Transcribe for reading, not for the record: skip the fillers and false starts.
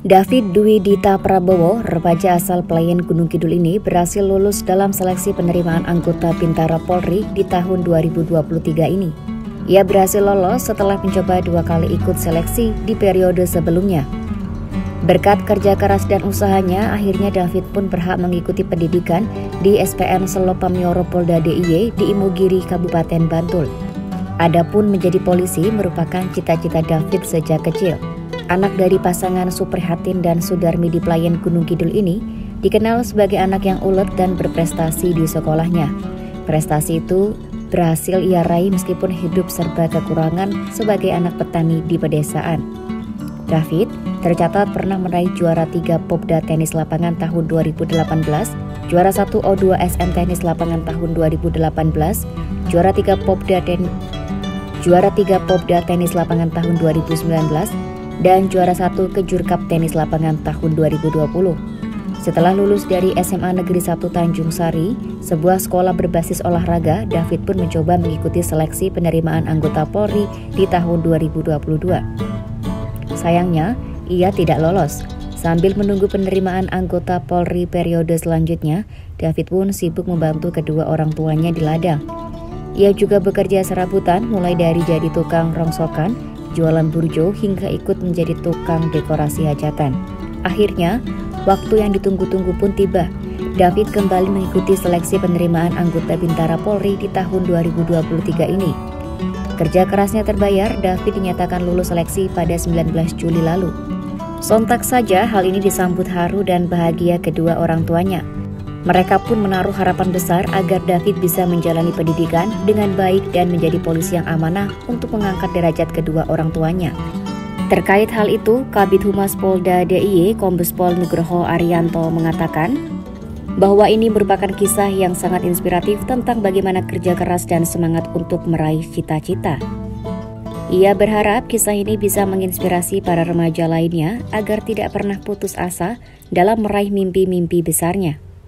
Dafit Dwi Dita Prabowo, remaja asal Playen Gunung Kidul ini berhasil lulus dalam seleksi penerimaan anggota Bintara Polri di tahun 2023 ini. Ia berhasil lolos setelah mencoba 2 kali ikut seleksi di periode sebelumnya. Berkat kerja keras dan usahanya, akhirnya Dafit pun berhak mengikuti pendidikan di SPN Selopamioro Polda DIY di Imugiri, Kabupaten Bantul. Adapun menjadi polisi merupakan cita-cita Dafit sejak kecil. Anak dari pasangan Suprihatin dan Sudarmi di Playen Gunung Kidul ini dikenal sebagai anak yang ulet dan berprestasi di sekolahnya. Prestasi itu berhasil ia raih meskipun hidup serba kekurangan sebagai anak petani di pedesaan. Dafit tercatat pernah meraih juara 3 Popda tenis lapangan tahun 2018, juara 1 O2 SM tenis lapangan tahun 2018, juara 3 Popda tenis lapangan tahun 2019. Dan juara 1 Kejurkap tenis lapangan tahun 2020. Setelah lulus dari SMA Negeri 1 Tanjung Sari, sebuah sekolah berbasis olahraga, Dafit pun mencoba mengikuti seleksi penerimaan anggota Polri di tahun 2022. Sayangnya, ia tidak lolos. Sambil menunggu penerimaan anggota Polri periode selanjutnya, Dafit pun sibuk membantu kedua orang tuanya di ladang. Ia juga bekerja serabutan, mulai dari jadi tukang rongsokan, jualan burjo hingga ikut menjadi tukang dekorasi hajatan. Akhirnya, waktu yang ditunggu-tunggu pun tiba. Dafit kembali mengikuti seleksi penerimaan anggota Bintara Polri di tahun 2023 ini. Kerja kerasnya terbayar, Dafit dinyatakan lulus seleksi pada 19 Juli lalu. Sontak saja hal ini disambut haru dan bahagia kedua orang tuanya. Mereka pun menaruh harapan besar agar Dafit bisa menjalani pendidikan dengan baik dan menjadi polisi yang amanah untuk mengangkat derajat kedua orang tuanya. Terkait hal itu, Kabid Humas Polda DIY Kombes Pol Nugroho Arianto mengatakan bahwa ini merupakan kisah yang sangat inspiratif tentang bagaimana kerja keras dan semangat untuk meraih cita-cita. Ia berharap kisah ini bisa menginspirasi para remaja lainnya agar tidak pernah putus asa dalam meraih mimpi-mimpi besarnya.